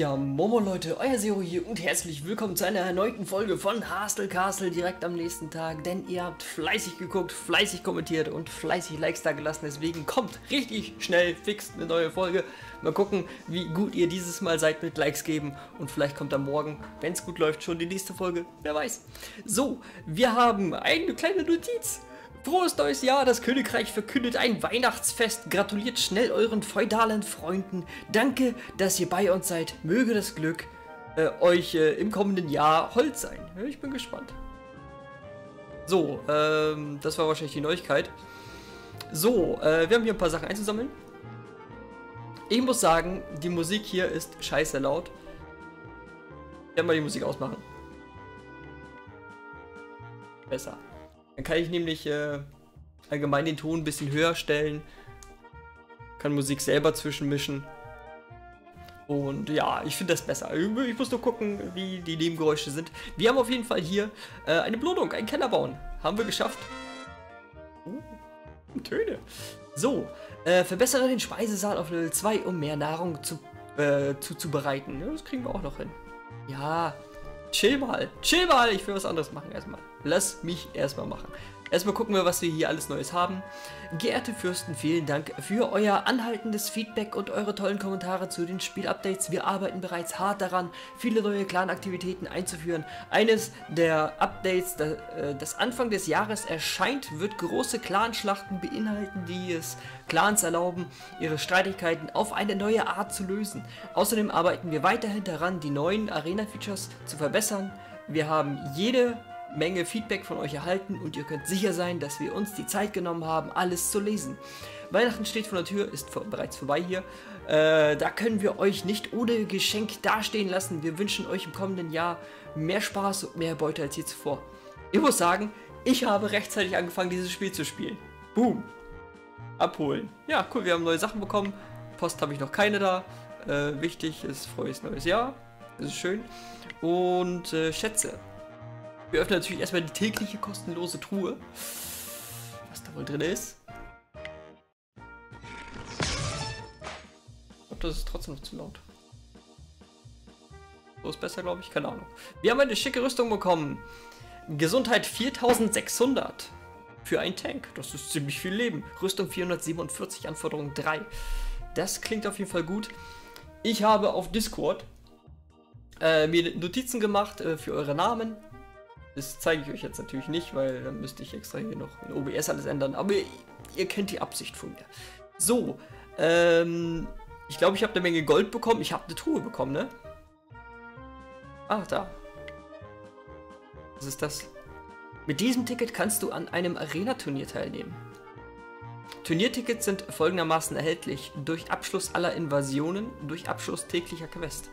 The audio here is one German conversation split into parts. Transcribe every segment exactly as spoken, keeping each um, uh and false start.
Ja, Momo Leute, euer Sero hier und herzlich willkommen zu einer erneuten Folge von Hustle Castle direkt am nächsten Tag, denn ihr habt fleißig geguckt, fleißig kommentiert und fleißig Likes da gelassen, deswegen kommt richtig schnell, fix eine neue Folge. Mal gucken, wie gut ihr dieses Mal seid mit Likes geben und vielleicht kommt am Morgen, wenn es gut läuft, schon die nächste Folge, wer weiß. So, wir haben eine kleine Notiz. Frohes neues Jahr, das Königreich verkündet ein Weihnachtsfest. Gratuliert schnell euren feudalen Freunden. Danke, dass ihr bei uns seid. Möge das Glück äh, euch äh, im kommenden Jahr hold sein. Ich bin gespannt. So, ähm, das war wahrscheinlich die Neuigkeit. So, äh, wir haben hier ein paar Sachen einzusammeln. Ich muss sagen, die Musik hier ist scheiße laut. Ich werde mal die Musik ausmachen. Besser. Dann kann ich nämlich äh, allgemein den Ton ein bisschen höher stellen, kann Musik selber zwischenmischen und ja, ich finde das besser. Ich muss nur gucken, wie die Nebengeräusche sind. Wir haben auf jeden Fall hier äh, eine Belohnung, einen Keller bauen. Haben wir geschafft. Oh, Töne. So, äh, verbessere den Speisesaal auf Level zwei, um mehr Nahrung zu, äh, zuzubereiten. Ja, das kriegen wir auch noch hin. Ja. Chill mal, chill mal, ich will was anderes machen erstmal. Lass mich erstmal machen. Erstmal gucken wir, was wir hier alles Neues haben. Geehrte Fürsten, vielen Dank für euer anhaltendes Feedback und eure tollen Kommentare zu den Spielupdates. Wir arbeiten bereits hart daran, viele neue Clan-Aktivitäten einzuführen. Eines der Updates, das Anfang des Jahres erscheint, wird große Clanschlachten beinhalten, die es Clans erlauben, ihre Streitigkeiten auf eine neue Art zu lösen. Außerdem arbeiten wir weiterhin daran, die neuen Arena-Features zu verbessern. Wir haben jede Menge Feedback von euch erhalten und ihr könnt sicher sein, dass wir uns die Zeit genommen haben, alles zu lesen. Weihnachten steht vor der Tür, ist vor, bereits vorbei hier. Äh, da können wir euch nicht ohne Geschenk dastehen lassen. Wir wünschen euch im kommenden Jahr mehr Spaß und mehr Beute als je zuvor. Ich muss sagen, ich habe rechtzeitig angefangen, dieses Spiel zu spielen. Boom. Abholen. Ja, cool, wir haben neue Sachen bekommen. Post habe ich noch keine da. Äh, wichtig ist frohes neues Jahr. Das ist schön. Und äh, Schätze. Wir öffnen natürlich erstmal die tägliche kostenlose Truhe. Was da wohl drin ist. Ich glaube, das ist trotzdem noch zu laut. So ist besser, glaube ich. Keine Ahnung. Wir haben eine schicke Rüstung bekommen. Gesundheit viertausendsechshundert. Für einen Tank. Das ist ziemlich viel Leben. Rüstung vierhundertsiebenundvierzig, Anforderung drei. Das klingt auf jeden Fall gut. Ich habe auf Discord äh, mir Notizen gemacht äh, für eure Namen. Das zeige ich euch jetzt natürlich nicht, weil dann müsste ich extra hier noch in O B S alles ändern. Aber ihr, ihr kennt die Absicht von mir. So, ähm, ich glaube, ich habe eine Menge Gold bekommen. Ich habe eine Truhe bekommen, ne? Ah, da. Was ist das? Mit diesem Ticket kannst du an einem Arena-Turnier teilnehmen. Turniertickets sind folgendermaßen erhältlich. Durch Abschluss aller Invasionen, durch Abschluss täglicher Quest.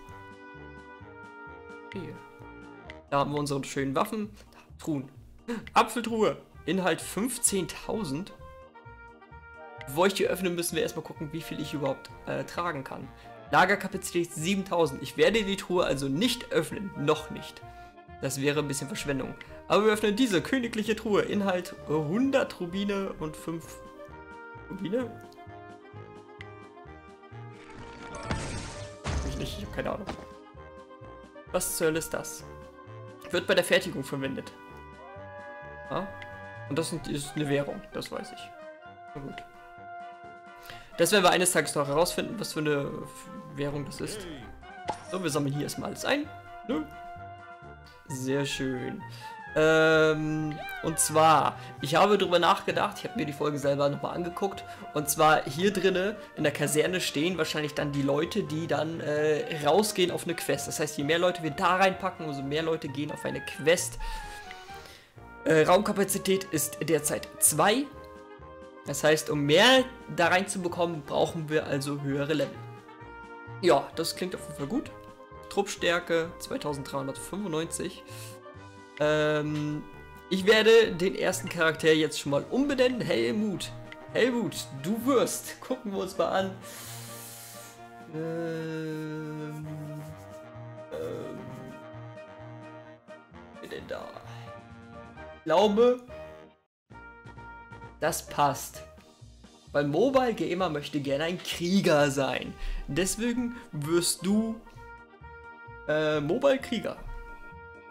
Okay. Da haben wir unsere schönen Waffen. Truhen. Apfeltruhe. Inhalt fünfzehntausend. Bevor ich die öffne, müssen wir erstmal gucken, wie viel ich überhaupt äh, tragen kann. Lagerkapazität siebentausend. Ich werde die Truhe also nicht öffnen. Noch nicht. Das wäre ein bisschen Verschwendung. Aber wir öffnen diese königliche Truhe. Inhalt hundert Rubine und fünf Rubine? Ich nicht. Ich habe keine Ahnung. Was zur Hölle ist das? Wird bei der Fertigung verwendet. Ja? Und das ist eine Währung, das weiß ich. Na gut. Das werden wir eines Tages noch herausfinden, was für eine Währung das ist. So, wir sammeln hier erstmal alles ein. Ne? Sehr schön. Ähm, und zwar, ich habe darüber nachgedacht, ich habe mir die Folge selber nochmal angeguckt. Und zwar hier drinnen in der Kaserne stehen wahrscheinlich dann die Leute, die dann äh, rausgehen auf eine Quest. Das heißt, je mehr Leute wir da reinpacken, umso mehr Leute gehen auf eine Quest. Äh, Raumkapazität ist derzeit zwei. Das heißt, um mehr da reinzubekommen, brauchen wir also höhere Level. Ja, das klingt auf jeden Fall gut. Truppstärke zweitausenddreihundertfünfundneunzig. Ähm, ich werde den ersten Charakter jetzt schon mal umbenennen. Helmut. Helmut, du wirst. Gucken wir uns mal an. Ähm, ähm, bin denn da? Ich glaube, das passt. Weil Mobile Gamer möchte gerne ein Krieger sein. Deswegen wirst du Äh, Mobile Krieger.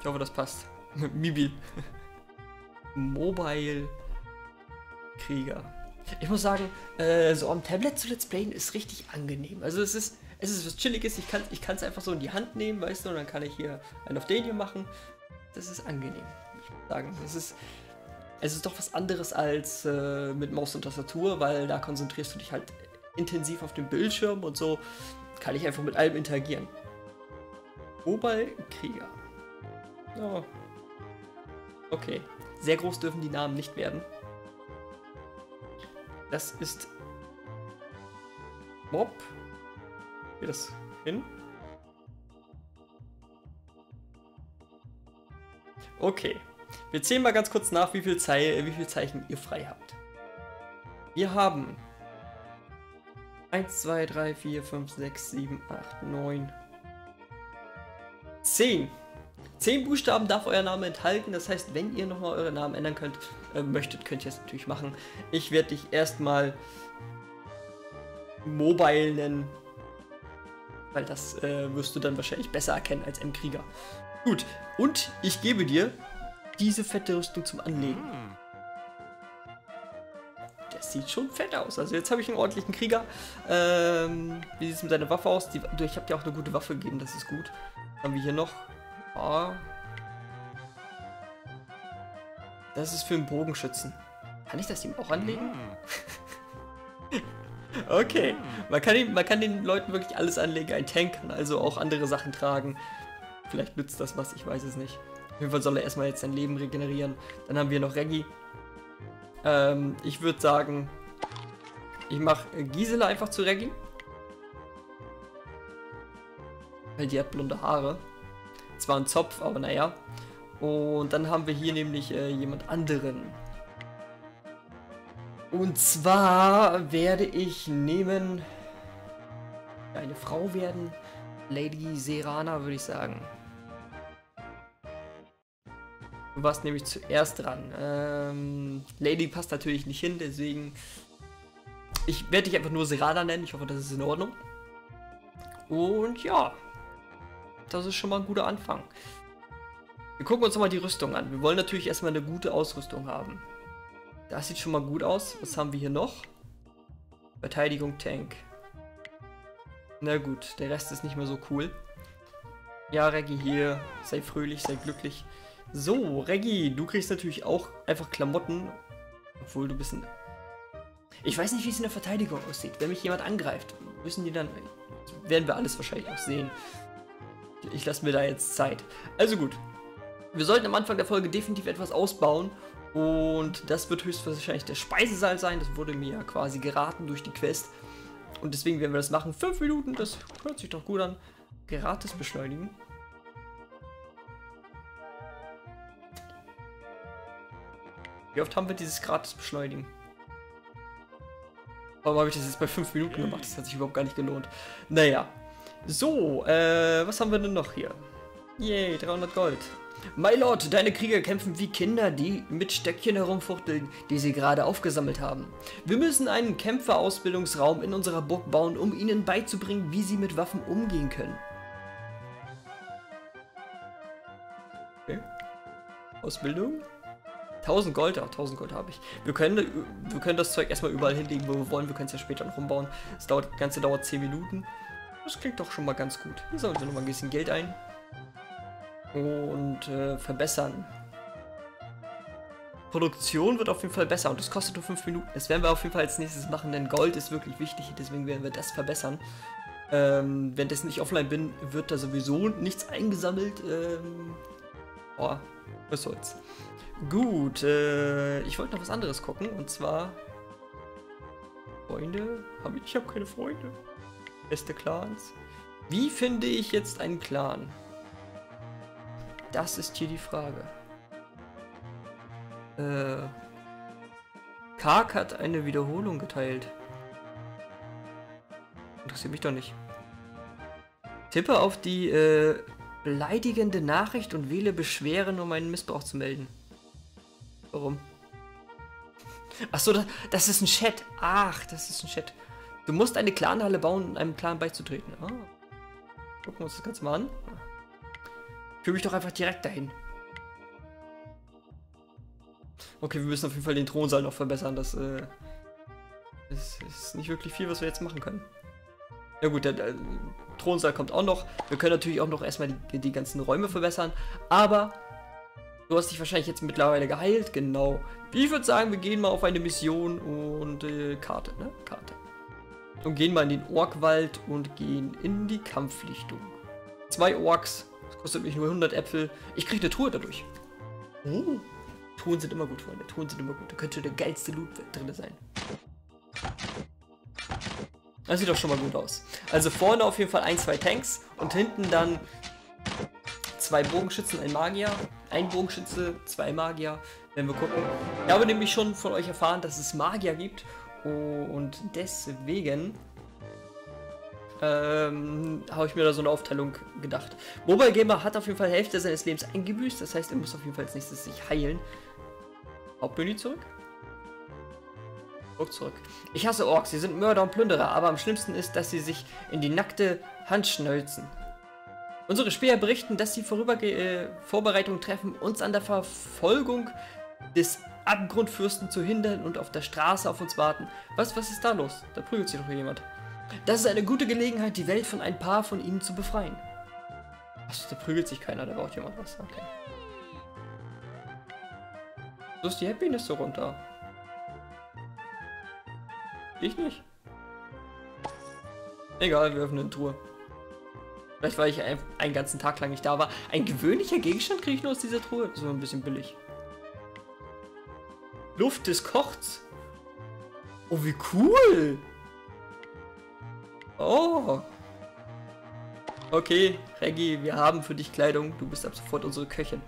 Ich hoffe, das passt. Mibi. Mobile Krieger. Ich muss sagen, äh, so am Tablet zu Let's Playen ist richtig angenehm. Also es ist, es ist was Chilliges. Ich kann es ich kann's einfach so in die Hand nehmen, weißt du, und dann kann ich hier einen auf den hier machen. Das ist angenehm, ich muss sagen. Es ist, es ist doch was anderes als äh, mit Maus und Tastatur, weil da konzentrierst du dich halt intensiv auf den Bildschirm und so kann ich einfach mit allem interagieren. Mobile Krieger. Oh. Okay. Sehr groß dürfen die Namen nicht werden. Das ist Mob. Geht das hin? Okay. Wir zählen mal ganz kurz nach, wie viel, Ze wie viel Zeichen ihr frei habt. Wir haben eins, zwei, drei, vier, fünf, sechs, sieben, acht, neun, zehn. zehn Buchstaben darf euer Name enthalten, das heißt, wenn ihr nochmal euren Namen ändern könnt, äh, möchtet, könnt ihr es natürlich machen. Ich werde dich erstmal Mobile nennen, weil das äh, wirst du dann wahrscheinlich besser erkennen als M-Krieger. Gut, und ich gebe dir diese fette Rüstung zum Anlegen. Das sieht schon fett aus. Also jetzt habe ich einen ordentlichen Krieger. Ähm, wie sieht es mit seiner Waffe aus? Die, ich habe dir auch eine gute Waffe gegeben, das ist gut. Haben wir hier noch? Das ist für einen Bogenschützen. Kann ich das ihm auch anlegen? Okay. Man kann, ihn, man kann den Leuten wirklich alles anlegen. Ein Tank kann also auch andere Sachen tragen. Vielleicht nützt das was, ich weiß es nicht. Auf jeden Fall soll er erstmal jetzt sein Leben regenerieren. Dann haben wir noch Reggie. Ähm, ich würde sagen, ich mache Gisela einfach zu Reggie. Weil die hat blonde Haare. Zwar ein Zopf, aber naja. Und dann haben wir hier nämlich äh, jemand anderen. Und zwar werde ich nehmen... eine Frau werden. Lady Serana, würde ich sagen. Du warst nämlich zuerst dran. Ähm, Lady passt natürlich nicht hin, deswegen... Ich werde dich einfach nur Serana nennen. Ich hoffe, das ist in Ordnung. Und ja... das ist schon mal ein guter Anfang. Wir gucken uns nochmal die Rüstung an. Wir wollen natürlich erstmal eine gute Ausrüstung haben. Das sieht schon mal gut aus. Was haben wir hier noch? Verteidigung, Tank. Na gut, der Rest ist nicht mehr so cool. Ja, Reggie hier. Sei fröhlich, sei glücklich. So, Reggie, du kriegst natürlich auch einfach Klamotten. Obwohl du bist ein... Ich weiß nicht, wie es in der Verteidigung aussieht. Wenn mich jemand angreift, müssen die dann... werden wir alles wahrscheinlich auch sehen. Ich lasse mir da jetzt Zeit. Also gut. Wir sollten am Anfang der Folge definitiv etwas ausbauen. Und das wird höchstwahrscheinlich der Speisesaal sein. Das wurde mir ja quasi geraten durch die Quest. Und deswegen werden wir das machen. Fünf Minuten, das hört sich doch gut an. Gratis beschleunigen. Wie oft haben wir dieses gratis beschleunigen? Warum habe ich das jetzt bei fünf Minuten gemacht? Das hat sich überhaupt gar nicht gelohnt. Naja. So, äh, was haben wir denn noch hier? Yay, dreihundert Gold. My Lord, deine Krieger kämpfen wie Kinder, die mit Stöckchen herumfuchteln, die sie gerade aufgesammelt haben. Wir müssen einen Kämpferausbildungsraum in unserer Burg bauen, um ihnen beizubringen, wie sie mit Waffen umgehen können. Okay. Ausbildung? tausend Gold, ja, tausend Gold habe ich. Wir können, wir können das Zeug erstmal überall hinlegen, wo wir wollen. Wir können es ja später noch rumbauen. Das, dauert, das Ganze dauert zehn Minuten. Das klingt doch schon mal ganz gut. Hier sammeln wir nochmal ein bisschen Geld ein. Und äh, verbessern. Produktion wird auf jeden Fall besser und das kostet nur fünf Minuten. Das werden wir auf jeden Fall als nächstes machen, denn Gold ist wirklich wichtig. Deswegen werden wir das verbessern. Ähm, wenn das nicht offline bin, wird da sowieso nichts eingesammelt. Ähm, boah, was soll's. Gut, äh, ich wollte noch was anderes gucken. Und zwar... Freunde? Hab ich ich habe keine Freunde. Beste Clans. Wie finde ich jetzt einen Clan? Das ist hier die Frage. Äh. Kark hat eine Wiederholung geteilt. Interessiert mich doch nicht. Tippe auf die äh, beleidigende Nachricht und wähle Beschweren, um einen Missbrauch zu melden. Warum? Achso, das, das ist ein Chat. Ach, das ist ein Chat. Du musst eine Clanhalle bauen, um einem Clan beizutreten. Ah. Gucken wir uns das Ganze mal an. Führ mich doch einfach direkt dahin. Okay, wir müssen auf jeden Fall den Thronsaal noch verbessern. Das äh, ist, ist nicht wirklich viel, was wir jetzt machen können. Ja gut, der, der Thronsaal kommt auch noch. Wir können natürlich auch noch erstmal die, die ganzen Räume verbessern. Aber du hast dich wahrscheinlich jetzt mittlerweile geheilt. Genau. Ich würde sagen, wir gehen mal auf eine Mission und äh, Karte, ne? Karte. Und gehen mal in den Orkwald und gehen in die Kampflichtung. Zwei Orks. Das kostet mich nur hundert Äpfel. Ich kriege eine Truhe dadurch. Oh. Truhen sind immer gut, Freunde. Truhen sind immer gut. Da könnte der geilste Loot drin sein. Das sieht doch schon mal gut aus. Also vorne auf jeden Fall ein, zwei Tanks und hinten dann zwei Bogenschützen, ein Magier. Ein Bogenschütze, zwei Magier. Wenn wir gucken. Ich habe nämlich schon von euch erfahren, dass es Magier gibt. Und deswegen ähm, habe ich mir da so eine Aufteilung gedacht. Mobile Gamer hat auf jeden Fall Hälfte seines Lebens eingebüßt. Das heißt, er muss auf jeden Fall als nächstes sich heilen. Hauptmenü zurück. Guck zurück. Ich hasse Orks. Sie sind Mörder und Plünderer. Aber am schlimmsten ist, dass sie sich in die nackte Hand schnölzen. Unsere Späher berichten, dass sie vorüberge äh, Vorbereitungen treffen, uns an der Verfolgung des Abgrundfürsten zu hindern und auf der Straße auf uns warten. Was, was ist da los? Da prügelt sich doch jemand. Das ist eine gute Gelegenheit, die Welt von ein paar von ihnen zu befreien. Achso, da prügelt sich keiner, da braucht jemand was. Okay. So ist die Happiness so runter. Ich nicht. Egal, wir öffnen eine Truhe. Vielleicht, weil ich ein, einen ganzen Tag lang nicht da war. Ein gewöhnlicher Gegenstand kriege ich nur aus dieser Truhe. So ein bisschen billig. Luft des Kochs. Oh, wie cool. Oh. Okay, Reggie, wir haben für dich Kleidung. Du bist ab sofort unsere Köchin.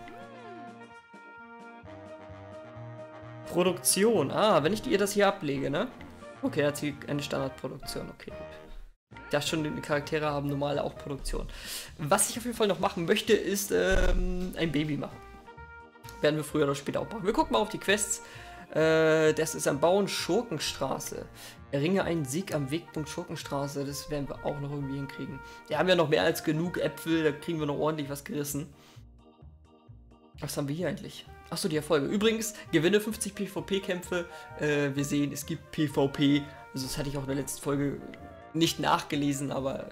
Produktion. Ah, wenn ich dir das hier ablege, ne? Okay, hat sie eine Standardproduktion. Okay, gut. Ich dachte schon, die Charaktere haben normale auch Produktion. Was ich auf jeden Fall noch machen möchte, ist ähm, ein Baby machen. Werden wir früher oder später auch machen. Wir gucken mal auf die Quests. Das ist am Bauen Schurkenstraße. Erringe einen Sieg am Wegpunkt Schurkenstraße. Das werden wir auch noch irgendwie hinkriegen. Wir haben ja noch mehr als genug Äpfel. Da kriegen wir noch ordentlich was gerissen. Was haben wir hier eigentlich? Achso, die Erfolge. Übrigens, gewinne fünfzig PvP-Kämpfe. Wir sehen, es gibt PvP. Also das hatte ich auch in der letzten Folge nicht nachgelesen, aber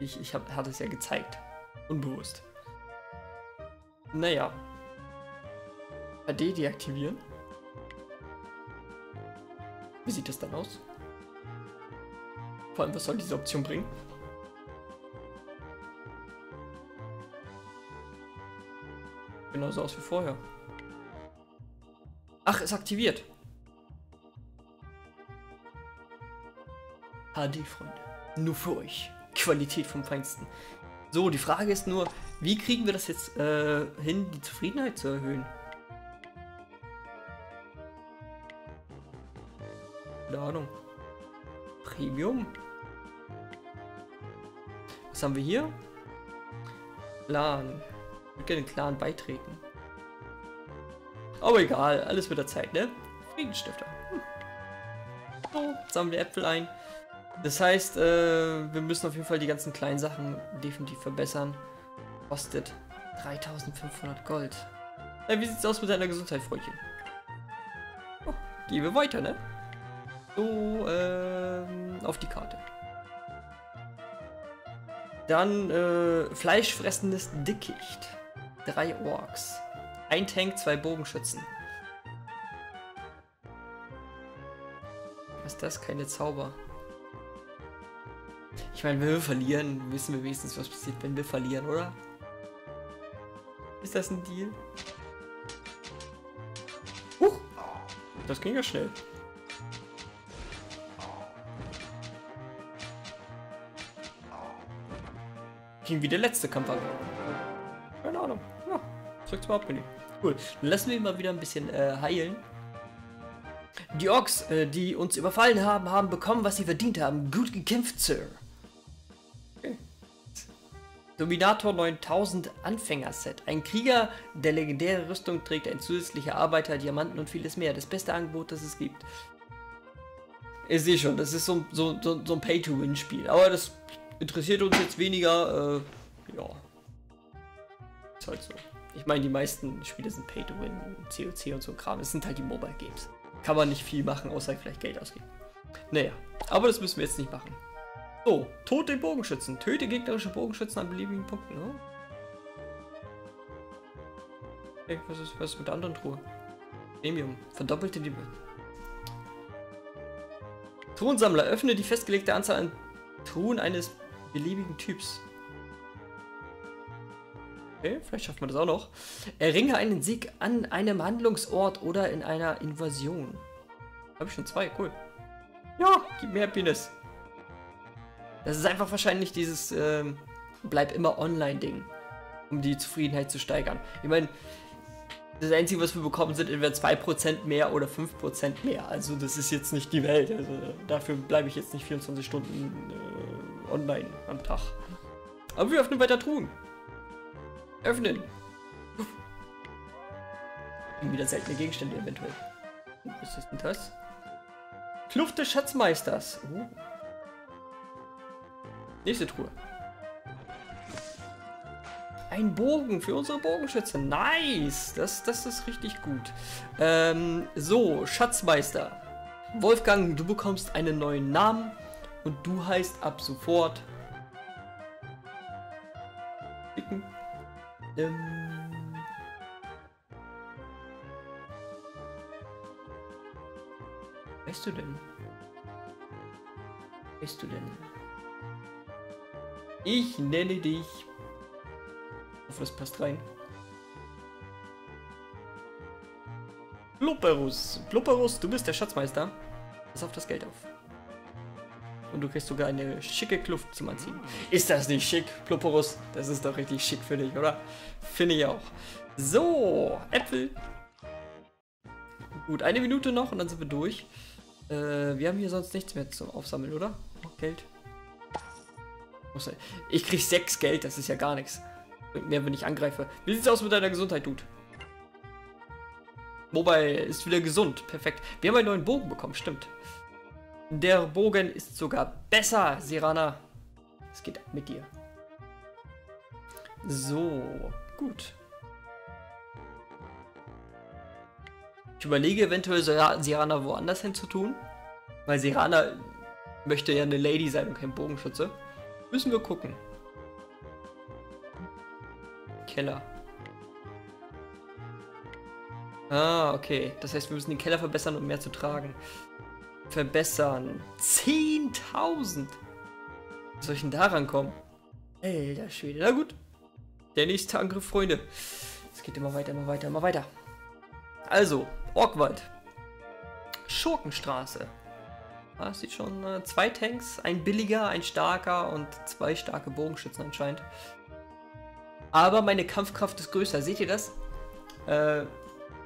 ich, ich hab, hatte es ja gezeigt. Unbewusst. Naja. H D deaktivieren. Wie sieht das dann aus? Vor allem, was soll diese Option bringen? Genauso aus wie vorher. Ach, ist aktiviert. H D, Freunde. Nur für euch. Qualität vom Feinsten. So, die Frage ist nur, wie kriegen wir das jetzt äh, hin, die Zufriedenheit zu erhöhen? Keine Ahnung. Premium. Was haben wir hier? Clan. Ich würde gerne den Clan beitreten. Aber egal, alles mit der Zeit, ne? Friedensstifter. Hm. So, sammeln wir Äpfel ein. Das heißt, äh, wir müssen auf jeden Fall die ganzen kleinen Sachen definitiv verbessern. Kostet dreitausendfünfhundert Gold. Ja, wie sieht's aus mit deiner Gesundheit, Freundchen? Oh, gehen wir weiter, ne? So, ähm, auf die Karte. Dann äh, Fleischfressendes Dickicht. Drei Orks. Ein Tank, zwei Bogenschützen. Was ist das? Keine Zauber. Ich meine, wenn wir verlieren, wissen wir wenigstens, was passiert, wenn wir verlieren, oder? Ist das ein Deal? Huch! Das ging ja schnell. Wie der letzte Kampf an. Keine Ahnung. Ja, zurück zum Hauptmenü. Cool. Dann lassen wir ihn mal wieder ein bisschen äh, heilen. Die Orks, äh, die uns überfallen haben, haben bekommen, was sie verdient haben. Gut gekämpft, Sir. Okay. Dominator neuntausend Anfängerset. Ein Krieger, der legendäre Rüstung trägt, ein zusätzlicher Arbeiter, Diamanten und vieles mehr. Das beste Angebot, das es gibt. Ich sehe schon, das ist so, so, so, so ein Pay-to-Win-Spiel. Aber das interessiert uns jetzt weniger, äh, ja. ist halt so. Ich meine, die meisten Spiele sind Pay to Win, C O C und so Kram. Es sind halt die Mobile Games. Kann man nicht viel machen, außer vielleicht Geld ausgeben. Naja, aber das müssen wir jetzt nicht machen. So, tot den Bogenschützen. Töte gegnerische Bogenschützen an beliebigen Punkten. Ne? Okay, was ist, was ist mit der anderen Truhe? Premium. Verdoppelte Liebe. Truhensammler. Öffne die festgelegte Anzahl an Truhen eines beliebigen Typs. Okay, vielleicht schafft man das auch noch. Erringe einen Sieg an einem Handlungsort oder in einer Invasion. Habe ich schon zwei, cool. Ja, gib mir Happiness. Das ist einfach wahrscheinlich dieses ähm, bleib immer online Ding, um die Zufriedenheit zu steigern. Ich meine, das Einzige, was wir bekommen, sind entweder zwei Prozent mehr oder fünf Prozent mehr. Also das ist jetzt nicht die Welt. Also dafür bleibe ich jetzt nicht vierundzwanzig Stunden äh, online am Tag. Aber wir öffnen weiter Truhen. Öffnen. Wieder seltene Gegenstände eventuell. Was ist denn das? Kluft des Schatzmeisters. Oh. Nächste Truhe. Ein Bogen für unsere Bogenschütze. Nice. Das, das ist richtig gut. Ähm, so, Schatzmeister. Wolfgang, du bekommst einen neuen Namen. Und du heißt ab sofort... Klicken. Ähm... Weißt du denn? Weißt du denn? Ich nenne dich... Ich hoffe, das passt rein. Blubberus. Blubberus, du bist der Schatzmeister. Pass auf das Geld auf. Und du kriegst sogar eine schicke Kluft zum Anziehen. Ist das nicht schick, Blubberus? Das ist doch richtig schick für dich, oder? Finde ich auch. So, Äpfel. Gut, eine Minute noch und dann sind wir durch. Äh, wir haben hier sonst nichts mehr zum Aufsammeln, oder? Geld. Ich krieg sechs Geld, das ist ja gar nichts. Mehr, wenn ich angreife. Wie sieht's aus mit deiner Gesundheit, Dude? Mobile ist wieder gesund. Perfekt. Wir haben einen neuen Bogen bekommen, stimmt. Der Bogen ist sogar besser, Serana. Es geht ab mit dir. So, gut. Ich überlege eventuell, Serana woanders hin zu tun. Weil Serana möchte ja eine Lady sein und kein Bogenschütze. Müssen wir gucken. Keller. Ah, okay. Das heißt, wir müssen den Keller verbessern, um mehr zu tragen. Verbessern. zehntausend. Wie soll ich denn da rankommen? Alter Schwede. Na gut. Der nächste Angriff, Freunde. Es geht immer weiter, immer weiter, immer weiter. Also, Orkwald. Schurkenstraße. Ah, sieht schon. Äh, zwei Tanks. Ein billiger, ein starker und zwei starke Bogenschützen anscheinend. Aber meine Kampfkraft ist größer. Seht ihr das? Äh,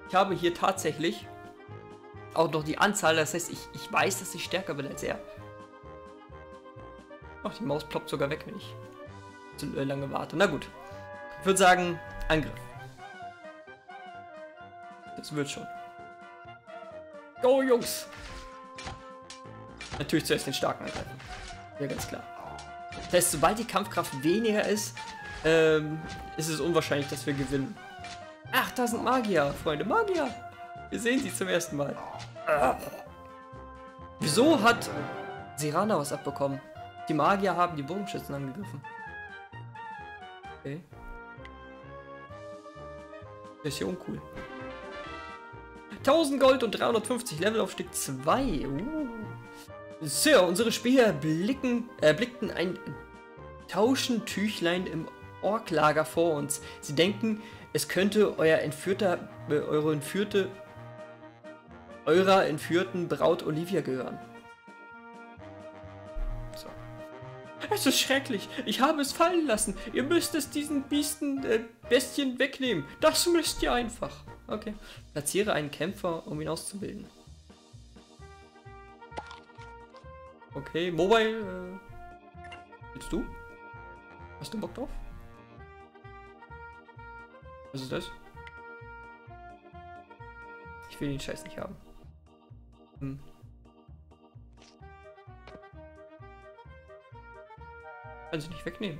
ich habe hier tatsächlich auch noch die Anzahl. Das heißt, ich, ich weiß, dass ich stärker bin als er. Ach, die Maus ploppt sogar weg, wenn ich zu lange warte. Na gut. Ich würde sagen, Angriff. Das wird schon. Go, Jungs! Natürlich zuerst den Starken angreifen. Ja, ganz klar. Das heißt, sobald die Kampfkraft weniger ist... Ähm, ist es unwahrscheinlich, dass wir gewinnen. Ach, da sind Magier, Freunde, Magier! Wir sehen sie zum ersten Mal. Ah. Wieso hat Serana was abbekommen? Die Magier haben die Bogenschützen angegriffen. Okay. Das ist ja uncool. tausend Gold und dreihundertfünfzig, Levelaufstieg zwei. Uh. Sir, unsere Spieler blicken, äh, blickten ein Tauschentüchlein im Orklager vor uns. Sie denken, es könnte euer entführter, äh, eure entführte, eurer entführten Braut Olivia gehören. So. Es ist schrecklich. Ich habe es fallen lassen. Ihr müsst es diesen Biesten, äh, Bestien wegnehmen. Das müsst ihr einfach. Okay. Platziere einen Kämpfer, um ihn auszubilden. Okay, Mobile. Äh, willst du? Hast du Bock drauf? Was ist das? Ich will den Scheiß nicht haben. Hm. Kannst du nicht wegnehmen.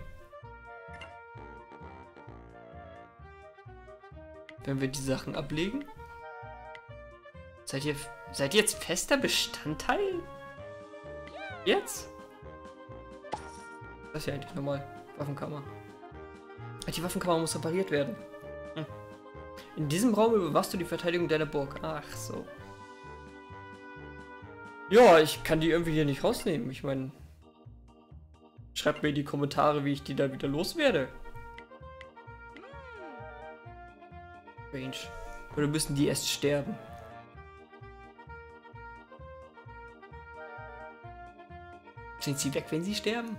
wenn wir die Sachen ablegen? Seid ihr, seid ihr jetzt fester Bestandteil? Jetzt? Das ist ja eigentlich normal. Waffenkammer. Die Waffenkammer muss repariert werden. Hm. In diesem Raum überwachst du die Verteidigung deiner Burg. Ach so. Ja, ich kann die irgendwie hier nicht rausnehmen. Ich meine, schreibt mir in die Kommentare, wie ich die da wieder loswerde. Range. Oder müssen die erst sterben? Sind sie weg, wenn sie sterben?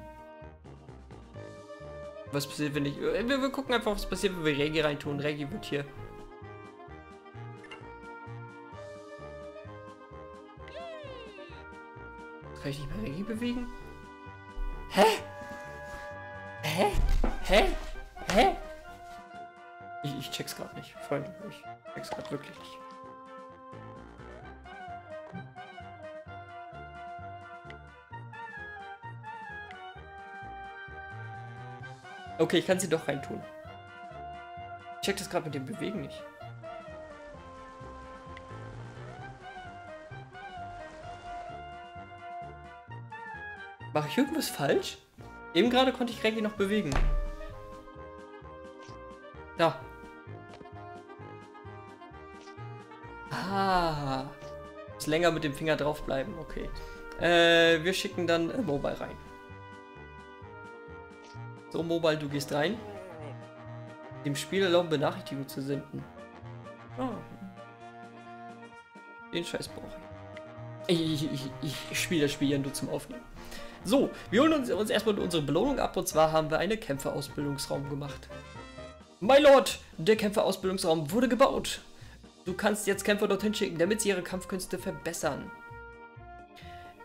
Was passiert, wenn ich... Wir, wir gucken einfach, was passiert, wenn wir Reggie reintun. Reggie wird hier... Kann ich nicht mehr Reggie bewegen? Hä? Hä? Hä? Hä? Ich, ich check's gerade nicht, Freunde. Ich check's gerade wirklich nicht. Okay, ich kann sie doch reintun. Ich check das gerade mit dem Bewegen nicht. Mache ich irgendwas falsch? Eben gerade konnte ich Reggie noch bewegen. Da. Ah. Muss länger mit dem Finger drauf bleiben. Okay. Äh, wir schicken dann äh, Mobile rein. So, Mobile, du gehst rein. Dem Spiel erlauben, Benachrichtigungen zu senden. Oh. Den Scheiß brauche ich. Ich, ich, ich, ich spiele das Spiel ja nur zum Aufnehmen. So, wir holen uns, uns erstmal unsere Belohnung ab. Und zwar haben wir einen Kämpferausbildungsraum gemacht. My Lord, der Kämpferausbildungsraum wurde gebaut. Du kannst jetzt Kämpfer dorthin schicken, damit sie ihre Kampfkünste verbessern.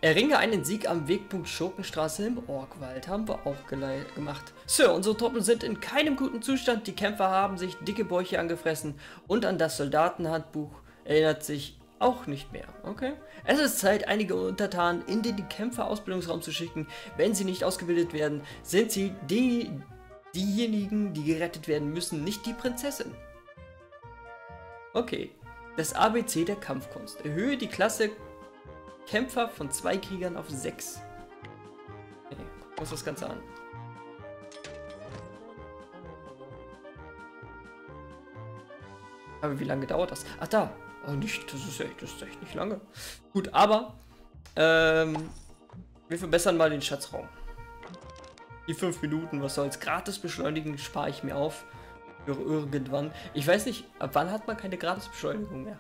Erringe einen Sieg am Wegpunkt Schurkenstraße im Orkwald, haben wir auch gemacht. Sir, unsere Truppen sind in keinem guten Zustand, die Kämpfer haben sich dicke Bäuche angefressen und an das Soldatenhandbuch erinnert sich auch nicht mehr. Okay. Es ist Zeit, einige Untertanen in den Kämpferausbildungsraum zu schicken. Wenn sie nicht ausgebildet werden, sind sie die, diejenigen, die gerettet werden müssen, nicht die Prinzessin. Okay, das A B C der Kampfkunst. Erhöhe die Klasse Kämpfer von zwei Kriegern auf sechs. Okay, gucken wir uns das Ganze an. Aber wie lange dauert das? Ach da! Oh, nicht, das ist ja echt, das ist echt nicht lange. Gut, aber ähm, wir verbessern mal den Schatzraum. Die fünf Minuten, was soll's? Gratis beschleunigen spare ich mir auf. Irgendwann. Ich weiß nicht, ab wann hat man keine Gratis Beschleunigung mehr?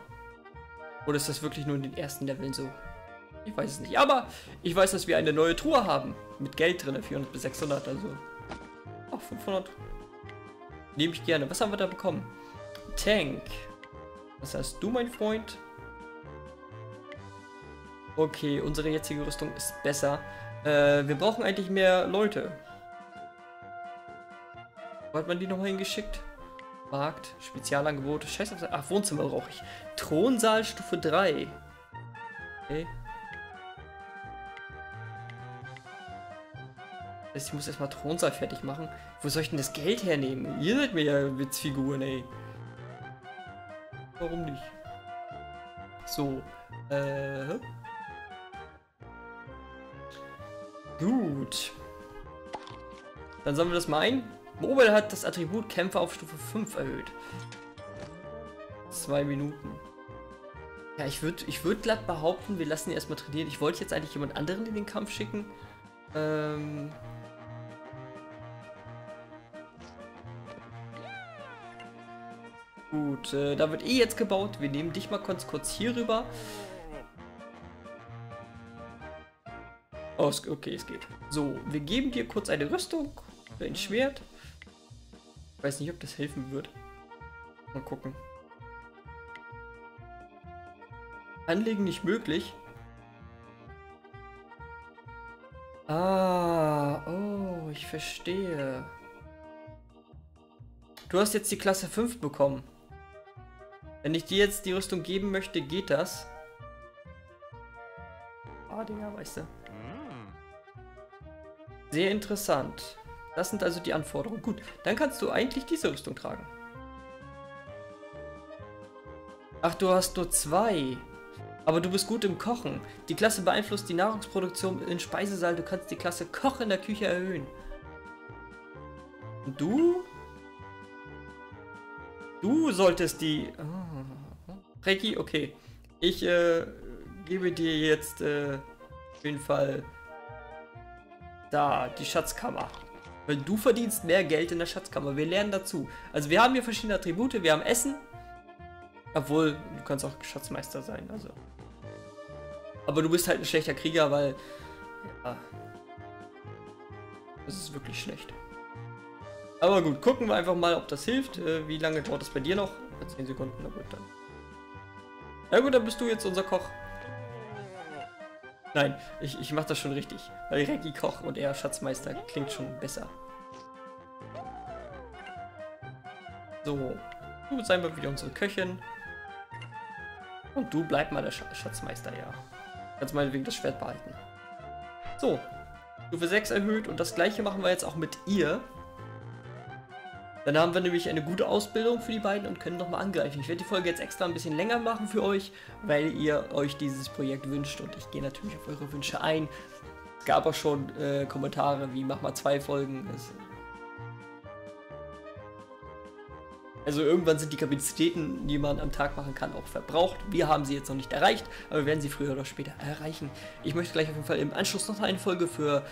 Oder ist das wirklich nur in den ersten Leveln so? Ich weiß es nicht, aber ich weiß, dass wir eine neue Truhe haben. Mit Geld drin, vierhundert bis sechshundert, also auch fünfhundert. Nehme ich gerne. Was haben wir da bekommen? Tank. Was hast du, mein Freund? Okay, unsere jetzige Rüstung ist besser. Äh, wir brauchen eigentlich mehr Leute. Wo hat man die nochmal hingeschickt? Markt, Spezialangebote, scheiße. Ach, Wohnzimmer brauche ich. Thronsaal Stufe drei. Okay. Ich muss erstmal Thronsaal fertig machen. Wo soll ich denn das Geld hernehmen? Ihr seid mir ja Witzfiguren, ey. Warum nicht? So. Äh. Gut. Dann sammeln wir das mal ein. Mobile hat das Attribut Kämpfer auf Stufe fünf erhöht. Zwei Minuten. Ja, ich würde ich würd glatt behaupten, wir lassen ihn erstmal trainieren. Ich wollte jetzt eigentlich jemand anderen in den Kampf schicken. Ähm... Gut, äh, da wird eh jetzt gebaut. Wir nehmen dich mal kurz, kurz hier rüber. Oh, okay, es geht. So, wir geben dir kurz eine Rüstung. Ein Schwert. Ich weiß nicht, ob das helfen wird. Mal gucken. Anlegen nicht möglich. Ah, oh, ich verstehe. Du hast jetzt die Klasse fünf bekommen. Wenn ich dir jetzt die Rüstung geben möchte, geht das. Ah, Dinger, weißt du. Sehr interessant. Das sind also die Anforderungen. Gut, dann kannst du eigentlich diese Rüstung tragen. Ach, du hast nur zwei. Aber du bist gut im Kochen. Die Klasse beeinflusst die Nahrungsproduktion im Speisesaal. Du kannst die Klasse Koch in der Küche erhöhen. Und du? Du solltest die... Oh. Reggie, okay. Ich äh, gebe dir jetzt äh, auf jeden Fall da die Schatzkammer. Weil du verdienst mehr Geld in der Schatzkammer. Wir lernen dazu. Also wir haben hier verschiedene Attribute. Wir haben Essen. Obwohl, du kannst auch Schatzmeister sein. Also. Aber du bist halt ein schlechter Krieger, weil... Ja, das ist wirklich schlecht. Aber gut, gucken wir einfach mal, ob das hilft. Wie lange dauert das bei dir noch? zehn Sekunden, na gut, dann. Na gut, dann bist du jetzt unser Koch. Nein, ich, ich mach das schon richtig. Weil Reggie Koch und er Schatzmeister klingt schon besser. So. Du sei mal wieder unsere Köchin. Und du bleib mal der Sch Schatzmeister, ja. Kannst meinetwegen das Schwert behalten. So. Stufe sechs erhöht und das gleiche machen wir jetzt auch mit ihr. Dann haben wir nämlich eine gute Ausbildung für die beiden und können nochmal angreifen. Ich werde die Folge jetzt extra ein bisschen länger machen für euch, weil ihr euch dieses Projekt wünscht und ich gehe natürlich auf eure Wünsche ein. Es gab auch schon äh, Kommentare wie, mach mal zwei Folgen. Das also irgendwann sind die Kapazitäten, die man am Tag machen kann, auch verbraucht. Wir haben sie jetzt noch nicht erreicht, aber wir werden sie früher oder später erreichen. Ich möchte gleich auf jeden Fall im Anschluss noch eine Folge für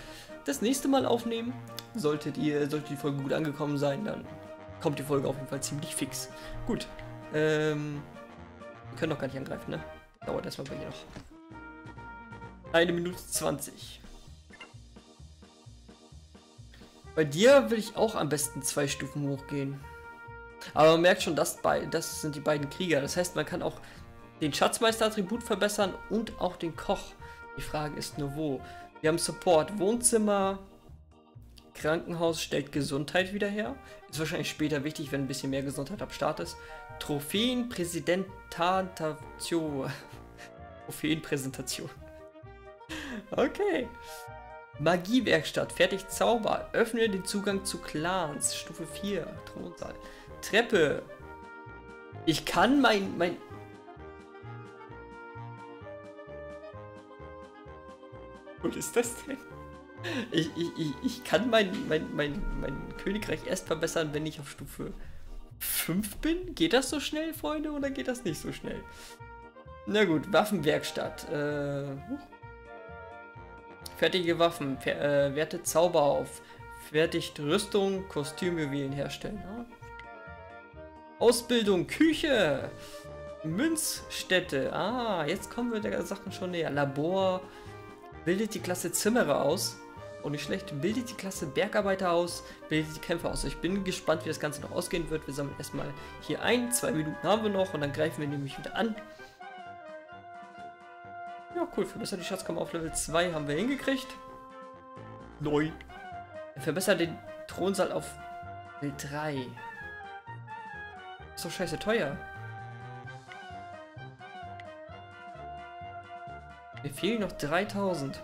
das nächste Mal aufnehmen. Solltet ihr, sollte die Folge gut angekommen sein, dann kommt die Folge auf jeden Fall ziemlich fix. Gut. Ähm, wir können doch gar nicht angreifen, ne? Dauert erstmal bei ihr noch. eine Minute zwanzig. Bei dir will ich auch am besten zwei Stufen hochgehen. Aber man merkt schon, das, bei, das sind die beiden Krieger. Das heißt, man kann auch den Schatzmeister-Attribut verbessern und auch den Koch. Die Frage ist nur wo. Wir haben Support, Wohnzimmer, Krankenhaus stellt Gesundheit wieder her. Ist wahrscheinlich später wichtig, wenn ein bisschen mehr Gesundheit am Start ist. Trophäen, Präsentation. Trophäenpräsentation. Okay. Magiewerkstatt, fertig Zauber. Öffne den Zugang zu Clans. Stufe vier, Thronsaal. Treppe. Ich kann mein... mein Was ist das denn? Ich, ich, ich kann mein, mein, mein, mein Königreich erst verbessern, wenn ich auf Stufe fünf bin. Geht das so schnell, Freunde, oder geht das nicht so schnell? Na gut, Waffenwerkstatt. Äh, fertige Waffen, fer äh, wertet Zauber auf, fertigt Rüstung, Kostümjuwelen herstellen. Ja. Ausbildung, Küche, Münzstätte. Ah, jetzt kommen wir der Sachen schon näher. Labor, bildet die Klasse Zimmerer aus. Oh, nicht schlecht. Bildet die Klasse Bergarbeiter aus, bildet die Kämpfer aus. Ich bin gespannt, wie das Ganze noch ausgehen wird. Wir sammeln erstmal hier ein. Zwei Minuten haben wir noch und dann greifen wir nämlich wieder an. Ja, cool. Verbessert die Schatzkammer auf Level zwei haben wir hingekriegt. Neu. Verbessert den Thronsaal auf Level drei. Ist doch scheiße teuer. Mir fehlen noch dreitausend.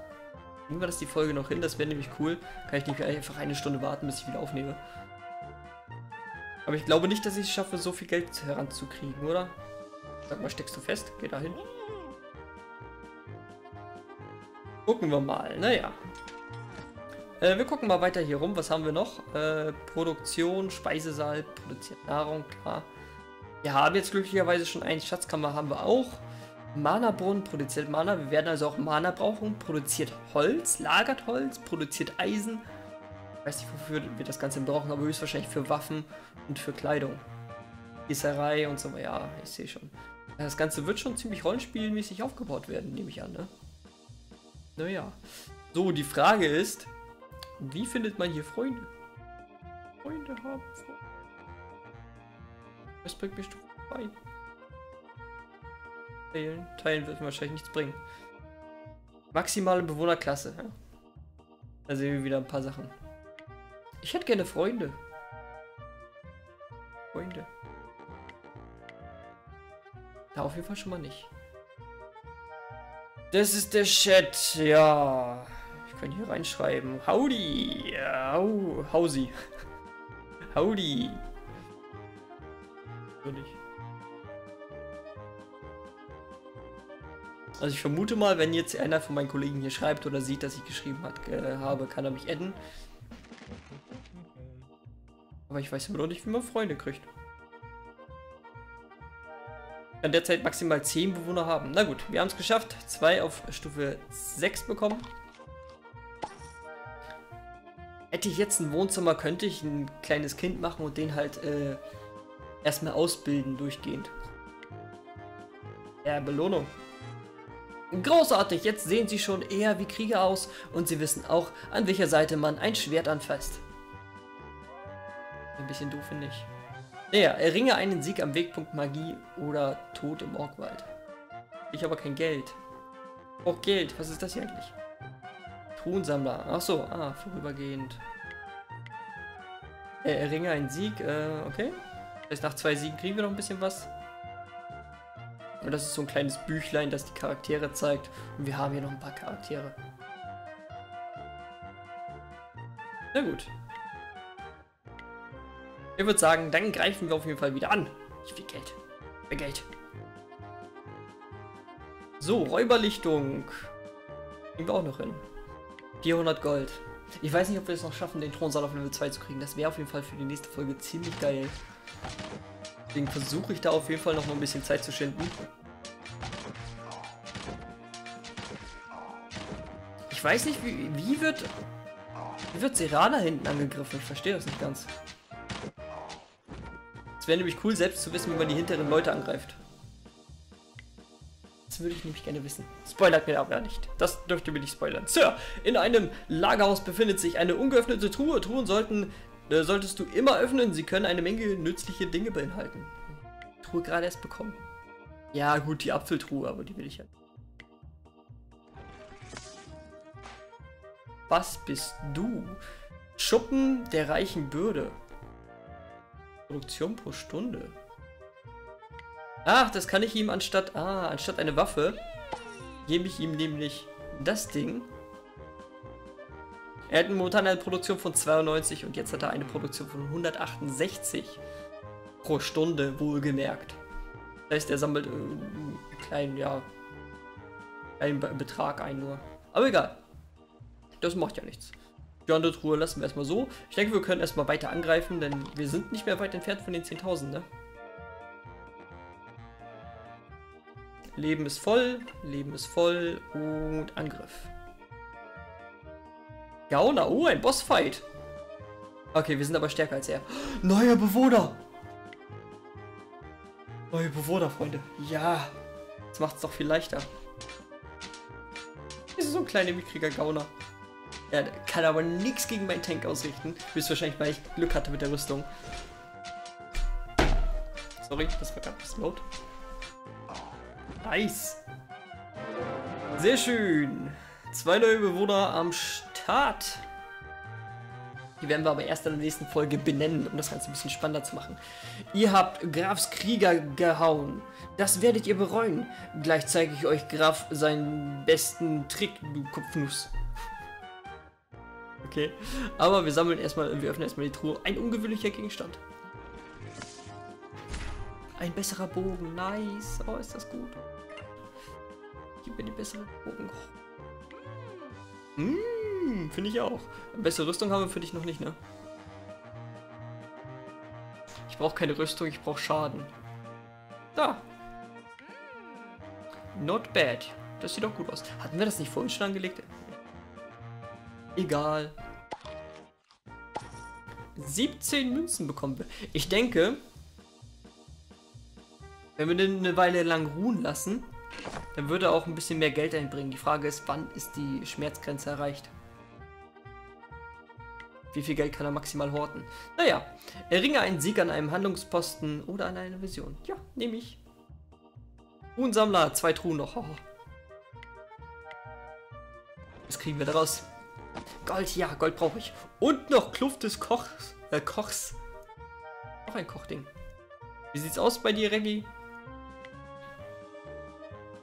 Nehmen wir das die Folge noch hin, das wäre nämlich cool. Kann ich nicht einfach eine Stunde warten, bis ich wieder aufnehme. Aber ich glaube nicht, dass ich es schaffe, so viel Geld heranzukriegen, oder? Sag mal, steckst du fest? Geh da hin. Gucken wir mal, naja. Äh, wir gucken mal weiter hier rum. Was haben wir noch? Äh, Produktion, Speisesaal, produziert Nahrung, klar. Wir haben jetzt glücklicherweise schon einen Schatzkammer, haben wir auch. Mana-Brunnen, produziert Mana. Wir werden also auch Mana brauchen. Produziert Holz, lagert Holz, produziert Eisen. Ich weiß nicht, wofür wir das Ganze brauchen, aber höchstwahrscheinlich für Waffen und für Kleidung. Gießerei und so weiter. Ja, ich sehe schon. Das Ganze wird schon ziemlich rollenspielmäßig aufgebaut werden, nehme ich an, ne? Naja. So, die Frage ist, wie findet man hier Freunde? Freunde haben Freunde. Was bringt mich vorbei? Teilen. Teilen wird mir wahrscheinlich nichts bringen. Maximale Bewohnerklasse. Ja? Da sehen wir wieder ein paar Sachen. Ich hätte gerne Freunde. Freunde. Da auf jeden Fall schon mal nicht. Das ist der Chat. Ja. Ich kann hier reinschreiben. Howdy. Hau, Hausi. Howdy. So nicht. Also ich vermute mal, wenn jetzt einer von meinen Kollegen hier schreibt oder sieht, dass ich geschrieben hat, äh, habe, kann er mich adden. Aber ich weiß immer noch nicht, wie man Freunde kriegt. Kann derzeit maximal zehn Bewohner haben. Na gut, wir haben es geschafft. Zwei auf Stufe sechs bekommen. Hätte ich jetzt ein Wohnzimmer, könnte ich ein kleines Kind machen und den halt äh, erstmal ausbilden durchgehend. Ja, Belohnung. Großartig, jetzt sehen sie schon eher wie Krieger aus und sie wissen auch, an welcher Seite man ein Schwert anfasst. Ein bisschen doof, finde ich. Naja, erringe einen Sieg am Wegpunkt Magie oder Tod im Orkwald. Ich habe aber kein Geld. Auch Geld, was ist das hier eigentlich? Truhensammler, achso, ah, vorübergehend. Äh, erringe einen Sieg, äh, okay. Das heißt, nach zwei Siegen kriegen wir noch ein bisschen was. Und das ist so ein kleines Büchlein, das die Charaktere zeigt. Und wir haben hier noch ein paar Charaktere. Na gut. Ich würde sagen, dann greifen wir auf jeden Fall wieder an. Ich will Geld. Ich will Geld. So, Räuberlichtung. Kriegen wir auch noch hin. vierhundert Gold. Ich weiß nicht, ob wir es noch schaffen, den Thronsaal auf Level zwei zu kriegen. Das wäre auf jeden Fall für die nächste Folge ziemlich geil. Deswegen versuche ich da auf jeden Fall noch mal ein bisschen Zeit zu schinden. Ich weiß nicht, wie, wie wird... Wie wird Serana hinten angegriffen? Ich verstehe das nicht ganz. Es wäre nämlich cool, selbst zu wissen, wie man die hinteren Leute angreift. Das würde ich nämlich gerne wissen. Spoilert mir aber nicht. Das dürfte mir nicht spoilern. Sir, in einem Lagerhaus befindet sich eine ungeöffnete Truhe. Truhen sollten... solltest du immer öffnen, sie können eine Menge nützliche Dinge beinhalten. Truhe gerade erst bekommen. Ja gut, die Apfeltruhe, aber die will ich ja nicht. Was bist du? Schuppen der reichen Bürde. Produktion pro Stunde. Ach, das kann ich ihm anstatt... Ah, anstatt eine Waffe gebe ich ihm nämlich das Ding. Er hat momentan eine Produktion von zweiundneunzig und jetzt hat er eine Produktion von hundertachtundsechzig pro Stunde, wohlgemerkt. Das heißt, er sammelt äh, einen kleinen, ja, einen Betrag ein nur. Aber egal. Das macht ja nichts. Die andere Truhe lassen wir erstmal so. Ich denke, wir können erstmal weiter angreifen, denn wir sind nicht mehr weit entfernt von den zehntausend, ne? Leben ist voll, Leben ist voll und Angriff. Gauner, oh, ein Bossfight. Okay, wir sind aber stärker als er. Neuer Bewohner. Neue Bewohner, Freunde. Ja, das macht es doch viel leichter. Das ist so ein kleiner mickriger Gauner. Er kann aber nichts gegen meinen Tank ausrichten. Höchstwahrscheinlich, weil ich Glück hatte mit der Rüstung. Sorry, das war gerade ein bisschen laut. Nice. Sehr schön. Zwei neue Bewohner am Start. Tat. Die werden wir aber erst in der nächsten Folge benennen, um das Ganze ein bisschen spannender zu machen. Ihr habt Grafs Krieger gehauen. Das werdet ihr bereuen. Gleich zeige ich euch Graf seinen besten Trick, du Kopfnuss. Okay, aber wir sammeln erstmal, wir öffnen erstmal die Truhe. Ein ungewöhnlicher Gegenstand. Ein besserer Bogen, nice. Oh, ist das gut. Gib mir den besseren Bogen. Hm. Finde ich auch. Bessere Rüstung haben wir für dich noch nicht, ne? Ich brauche keine Rüstung, ich brauche Schaden. Da. Not bad. Das sieht doch gut aus. Hatten wir das nicht vorhin schon angelegt? Egal. siebzehn Münzen bekommen wir. Ich denke, wenn wir den eine Weile lang ruhen lassen, dann würde er auch ein bisschen mehr Geld einbringen. Die Frage ist, wann ist die Schmerzgrenze erreicht? Wie viel Geld kann er maximal horten? Naja, erringe einen Sieg an einem Handlungsposten oder an einer Vision. Ja, nehme ich. Truhensammler, zwei Truhen noch. Oh. Was kriegen wir daraus? Gold, ja, Gold brauche ich. Und noch Kluft des Kochs. Äh, Kochs. Auch ein Kochding. Wie sieht's aus bei dir, Reggie?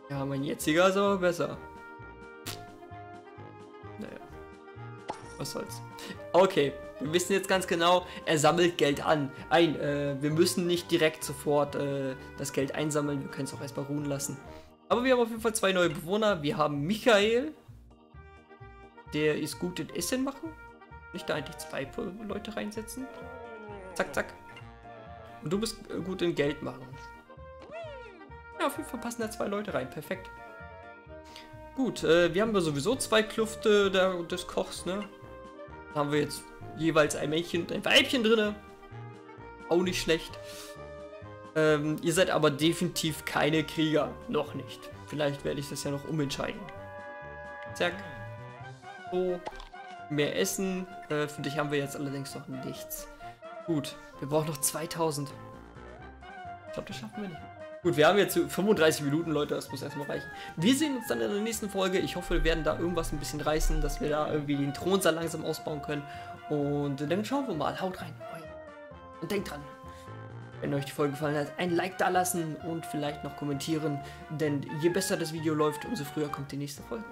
Ja, mein jetziger ist aber besser. Naja. Was soll's. Okay, wir wissen jetzt ganz genau, er sammelt Geld an. Ein, äh, wir müssen nicht direkt sofort äh, das Geld einsammeln, wir können es auch erstmal ruhen lassen. Aber wir haben auf jeden Fall zwei neue Bewohner. Wir haben Michael. Der ist gut in Essen machen. Nicht da eigentlich zwei Leute reinsetzen? Zack, zack. Und du bist gut in Geld machen. Ja, auf jeden Fall passen da zwei Leute rein. Perfekt. Gut, äh, wir haben ja sowieso zwei Klüfte da, des Kochs, ne? Da haben wir jetzt jeweils ein Männchen und ein Weibchen drin. Auch nicht schlecht. Ähm, ihr seid aber definitiv keine Krieger. Noch nicht. Vielleicht werde ich das ja noch umentscheiden. Zack. So. Mehr Essen. Äh, für dich haben wir jetzt allerdings noch nichts. Gut. Wir brauchen noch zweitausend. Ich glaube, das schaffen wir nicht. Gut, wir haben jetzt fünfunddreißig Minuten, Leute. Das muss erstmal reichen. Wir sehen uns dann in der nächsten Folge. Ich hoffe, wir werden da irgendwas ein bisschen reißen, dass wir da irgendwie den Thronsaal langsam ausbauen können. Und dann schauen wir mal. Haut rein. Und denkt dran. Wenn euch die Folge gefallen hat, ein Like da lassen und vielleicht noch kommentieren, denn je besser das Video läuft, umso früher kommt die nächste Folge.